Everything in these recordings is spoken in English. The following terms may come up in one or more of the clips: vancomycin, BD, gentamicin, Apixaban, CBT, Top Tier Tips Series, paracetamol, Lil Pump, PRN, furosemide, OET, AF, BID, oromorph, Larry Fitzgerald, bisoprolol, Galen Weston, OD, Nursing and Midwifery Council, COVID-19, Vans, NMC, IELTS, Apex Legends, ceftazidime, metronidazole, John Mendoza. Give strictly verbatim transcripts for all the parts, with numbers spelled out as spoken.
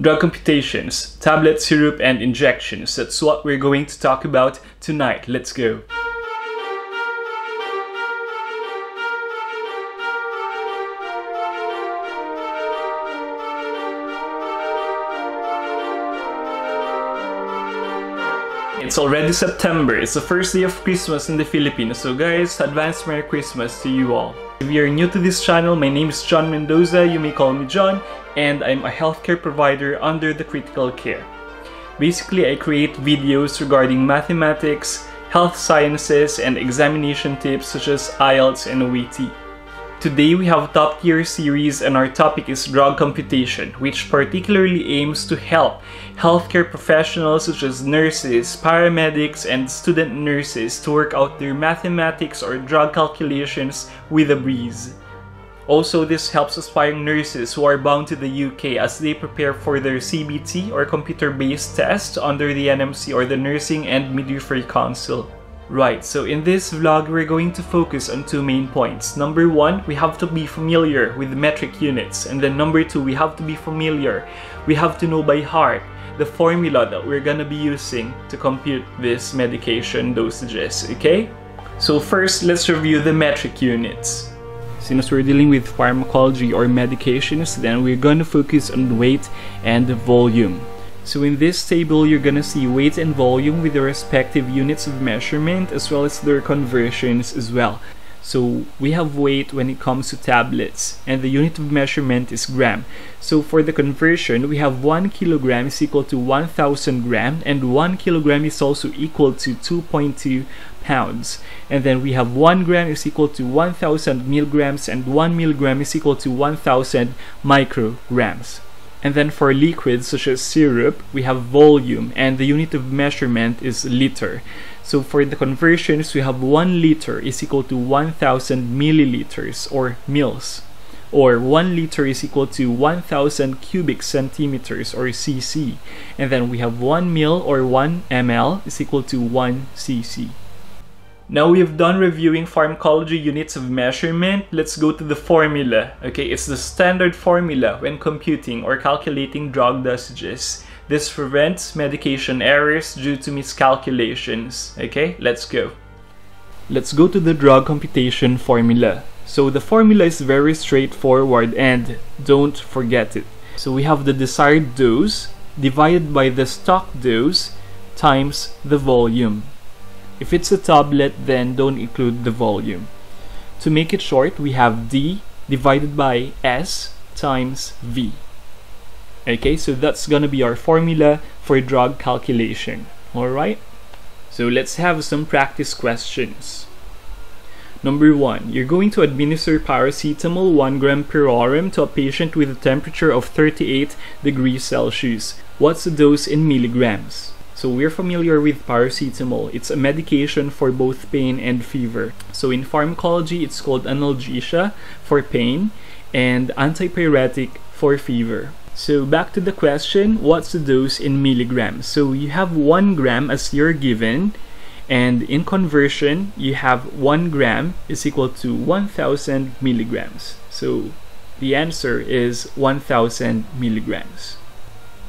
drug computations, tablet, syrup, and injections. That's what we're going to talk about tonight. Let's go. It's already September, it's the first day of Christmas in the Philippines, so guys, advance Merry Christmas to you all. If you're new to this channel, my name is John Mendoza, you may call me John, and I'm a healthcare provider under the critical care. Basically, I create videos regarding mathematics, health sciences, and examination tips such as I E L T S and O E T. Today, we have a top tier series and our topic is drug computation, which particularly aims to help healthcare professionals such as nurses, paramedics, and student nurses to work out their mathematics or drug calculations with a breeze. Also, this helps aspiring nurses who are bound to the U K as they prepare for their C B T or computer-based test under the N M C or the Nursing and Midwifery Council. Right, so in this vlog, we're going to focus on two main points. Number one, we have to be familiar with metric units. And then number two, we have to be familiar. We have to know by heart the formula that we're gonna be using to compute this medication dosages, okay? So first, let's review the metric units. Since we're dealing with pharmacology or medications, then we're gonna focus on weight and volume. So in this table, you're gonna see weight and volume with their respective units of measurement as well as their conversions as well. So we have weight when it comes to tablets and the unit of measurement is gram. So for the conversion, we have one kilogram is equal to one thousand grams and one kilogram is also equal to two point two pounds. And then we have one gram is equal to one thousand milligrams and one milligram is equal to one thousand micrograms. And then for liquids such as syrup, we have volume and the unit of measurement is liter. So for the conversions, we have one liter is equal to one thousand milliliters or mils, or one liter is equal to one thousand cubic centimeters or cc. And then we have one mil or one milliliter is equal to one cc. Now we've done reviewing pharmacology units of measurement, let's go to the formula. Okay, it's the standard formula when computing or calculating drug dosages. This prevents medication errors due to miscalculations. Okay, let's go. Let's go to the drug computation formula. So the formula is very straightforward and don't forget it. So we have the desired dose divided by the stock dose times the volume. If it's a tablet, then don't include the volume. To make it short, we have D divided by S times V. Okay, so that's gonna be our formula for drug calculation. Alright, so let's have some practice questions. Number one, you're going to administer paracetamol one gram per hour to a patient with a temperature of thirty-eight degrees Celsius. What's the dose in milligrams? So we're familiar with paracetamol. It's a medication for both pain and fever. So in pharmacology, it's called analgesia for pain and antipyretic for fever. So back to the question, what's the dose in milligrams? So you have one gram as you're given, and in conversion, you have one gram is equal to one thousand milligrams. So the answer is one thousand milligrams.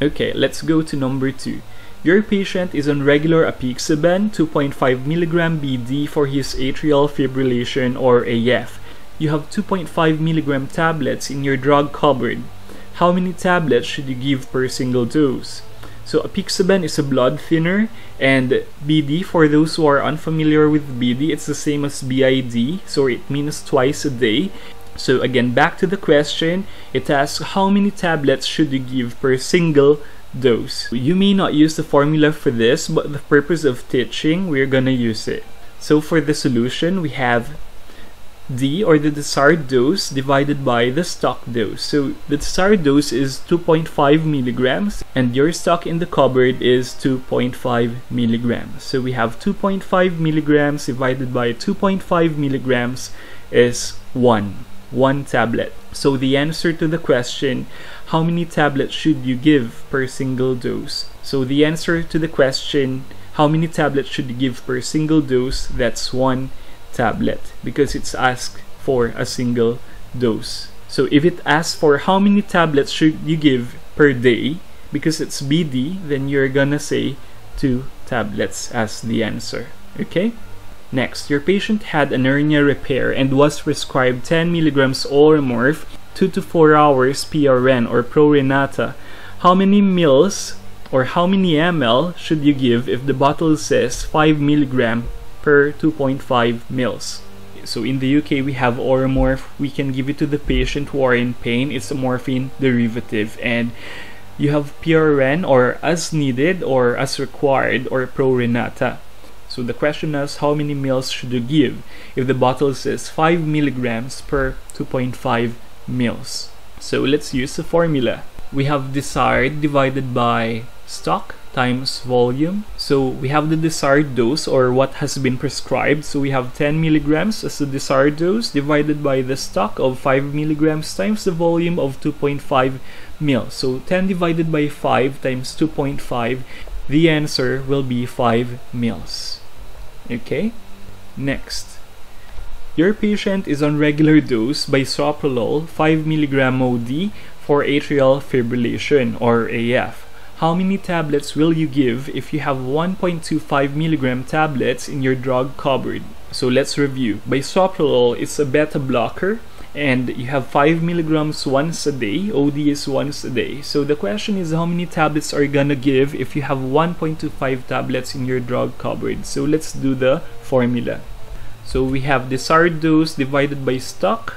Okay, let's go to number two. Your patient is on regular Apixaban two point five milligram B D for his atrial fibrillation or A F. You have two point five milligram tablets in your drug cupboard. How many tablets should you give per single dose? So Apixaban is a blood thinner, and B D, for those who are unfamiliar with B D, it's the same as B I D, so it means twice a day. So again, back to the question, it asks how many tablets should you give per single dose. You may not use the formula for this, but the purpose of teaching, we're gonna use it. So for the solution, we have D, or the desired dose, divided by the stock dose. So the desired dose is two point five milligrams and your stock in the cupboard is two point five milligrams. So we have two point five milligrams divided by two point five milligrams is one. One tablet. So the answer to the question, how many tablets should you give per single dose? So the answer to the question, how many tablets should you give per single dose? That's one tablet, because it's asked for a single dose. So if it asks for how many tablets should you give per day, because it's B D, then you're gonna say two tablets as the answer, okay? Next, your patient had an hernia repair and was prescribed ten milligrams oromorph, two to four hours P R N or prorenata. How many mils or how many ml should you give if the bottle says five milligram per two point five mils? So in the U K, we have oromorph. We can give it to the patient who are in pain. It's a morphine derivative, and you have P R N or as needed or as required or prorenata. So the question is, how many mils should you give if the bottle says five milligrams per two point five mils? So let's use the formula. We have desired divided by stock times volume. So we have the desired dose or what has been prescribed. So we have ten milligrams as the desired dose divided by the stock of five milligrams times the volume of two point five mils. So ten divided by five times two point five. The answer will be five mils. Okay? Next. Your patient is on regular dose bisoprolol, five milligram O D for atrial fibrillation or A F. How many tablets will you give if you have one point two five milligram tablets in your drug cupboard? So let's review. Bisoprolol is a beta blocker, and you have five milligrams once a day. O D is once a day. So the question is, how many tablets are you gonna give if you have one point two five tablets in your drug cupboard? So let's do the formula. So we have desired dose divided by stock.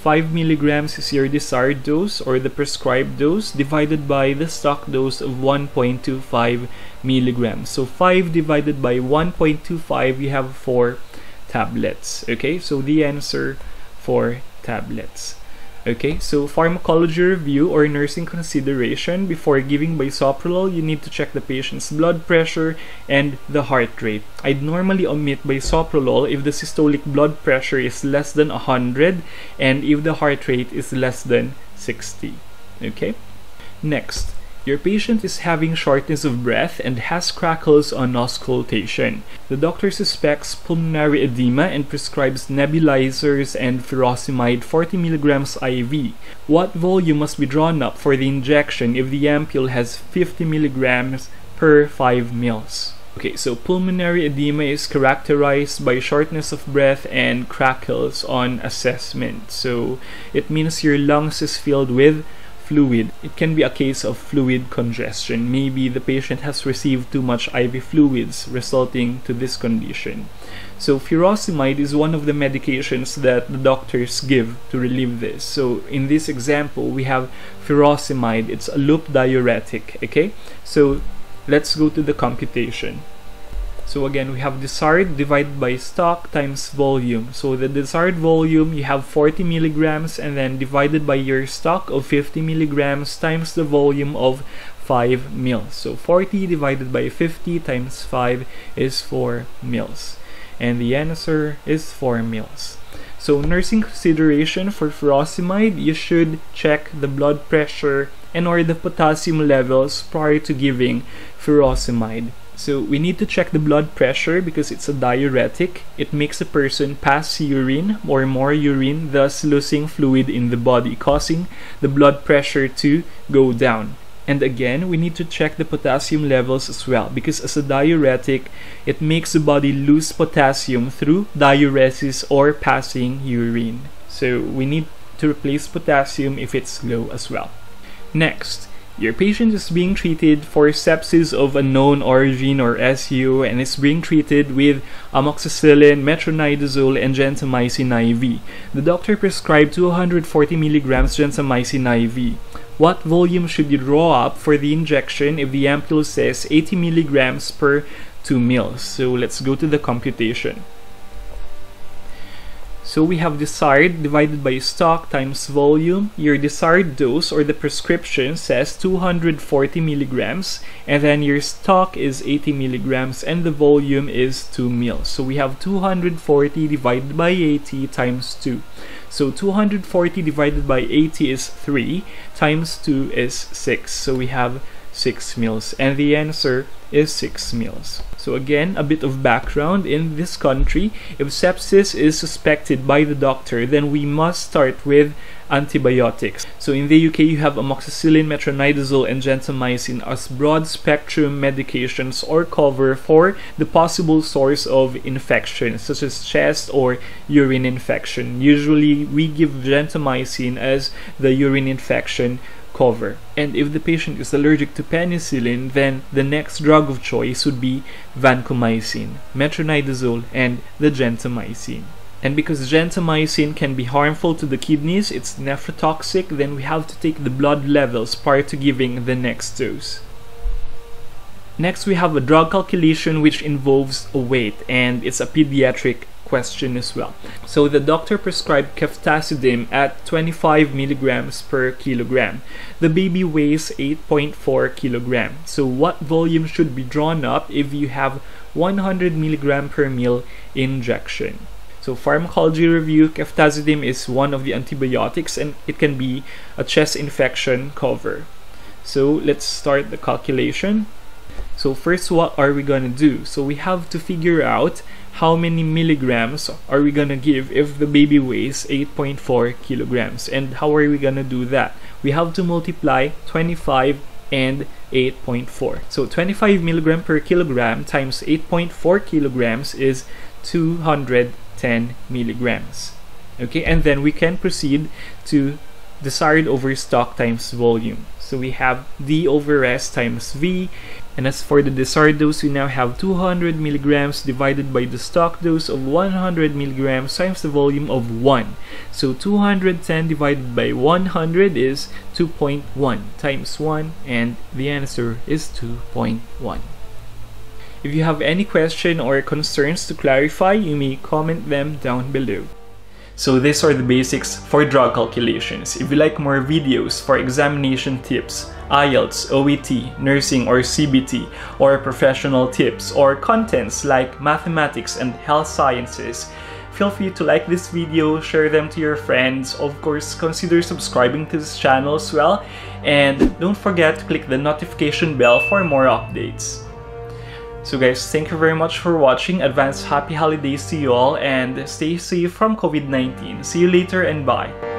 five milligrams is your desired dose or the prescribed dose divided by the stock dose of one point two five milligrams. So five divided by one point two five, you have four tablets. Okay, so the answer, four tablets. Okay, so pharmacology review or nursing consideration. Before giving bisoprolol, you need to check the patient's blood pressure and the heart rate. I'd normally omit bisoprolol if the systolic blood pressure is less than one hundred and if the heart rate is less than sixty. Okay? Next, your patient is having shortness of breath and has crackles on auscultation. The doctor suspects pulmonary edema and prescribes nebulizers and furosemide, forty milligrams I V. What volume must be drawn up for the injection if the ampule has fifty milligrams per five mils? Okay, so pulmonary edema is characterized by shortness of breath and crackles on assessment. So it means your lungs is filled with fluid. It can be a case of fluid congestion. Maybe the patient has received too much I V fluids resulting to this condition. So furosemide is one of the medications that the doctors give to relieve this. So in this example, we have furosemide. It's a loop diuretic. Okay, so let's go to the computation. So again, we have desired divided by stock times volume. So the desired volume, you have forty milligrams, and then divided by your stock of fifty milligrams times the volume of five mils. So forty divided by fifty times five is four mils. And the answer is four mils. So nursing consideration for furosemide, you should check the blood pressure and or the potassium levels prior to giving furosemide. So we need to check the blood pressure because it's a diuretic. It makes a person pass urine or more urine, thus losing fluid in the body, causing the blood pressure to go down. And again, we need to check the potassium levels as well because as a diuretic, it makes the body lose potassium through diuresis or passing urine. So we need to replace potassium if it's low as well. Next. Your patient is being treated for sepsis of unknown origin or S U and is being treated with amoxicillin, metronidazole, and gentamicin I V. The doctor prescribed two hundred forty milligrams gentamicin I V. What volume should you draw up for the injection if the ampule says eighty milligrams per two mils? So let's go to the computation. So we have desired divided by stock times volume. Your desired dose or the prescription says two hundred forty milligrams, and then your stock is eighty milligrams and the volume is two mils. So we have two hundred forty divided by eighty times two. So two hundred forty divided by eighty is three times two is six. So we have six mils, and the answer is six mils. So again, a bit of background. In this country, if sepsis is suspected by the doctor, then we must start with antibiotics. So in the U K, you have amoxicillin, metronidazole, and gentamicin as broad-spectrum medications or cover for the possible source of infection, such as chest or urine infection. Usually, we give gentamicin as the urine infection cover. And if the patient is allergic to penicillin, then the next drug of choice would be vancomycin, metronidazole, and the gentamicin. And because gentamicin can be harmful to the kidneys, it's nephrotoxic, then we have to take the blood levels prior to giving the next dose. Next, we have a drug calculation which involves a weight, and it's a pediatric question as well. So the doctor prescribed ceftazidime at twenty-five milligrams per kilogram. The baby weighs eight point four kilograms. So what volume should be drawn up if you have one hundred milligram per mil injection? So pharmacology review, ceftazidime is one of the antibiotics and it can be a chest infection cover. So let's start the calculation. So first, what are we going to do? So we have to figure out how many milligrams are we going to give if the baby weighs eight point four kilograms. And how are we going to do that? We have to multiply twenty-five and eight point four. So twenty-five milligram per kilogram times eight point four kilograms is two hundred ten milligrams. Okay, and then we can proceed to desired over stock times volume. So we have D over S times V, and as for the desired dose, we now have two hundred milligrams divided by the stock dose of one hundred milligrams times the volume of one. So two hundred ten divided by one hundred is two point one times one, and the answer is two point one. If you have any question or concerns to clarify, you may comment them down below. So these are the basics for drug calculations. If you like more videos for examination tips, I E L T S, O E T, nursing or C B T, or professional tips, or contents like mathematics and health sciences, feel free to like this video, share them to your friends. Of course, consider subscribing to this channel as well. And don't forget to click the notification bell for more updates. So guys, thank you very much for watching. Advance happy holidays to you all and stay safe from COVID nineteen. See you later and bye.